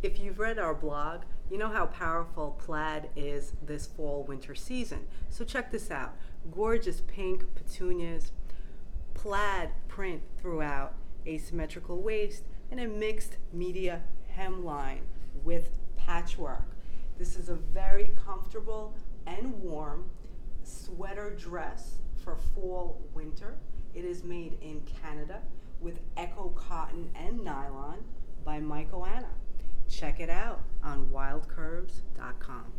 If you've read our blog, you know how powerful plaid is this fall-winter season. So check this out. Gorgeous pink petunias, plaid print throughout, asymmetrical waist, and a mixed media hemline with patchwork. This is a very comfortable and warm sweater dress for fall-winter. It is made in Canada with Eco Cotton and Nylon by Myco Anna. Check it out on wildcurves.com.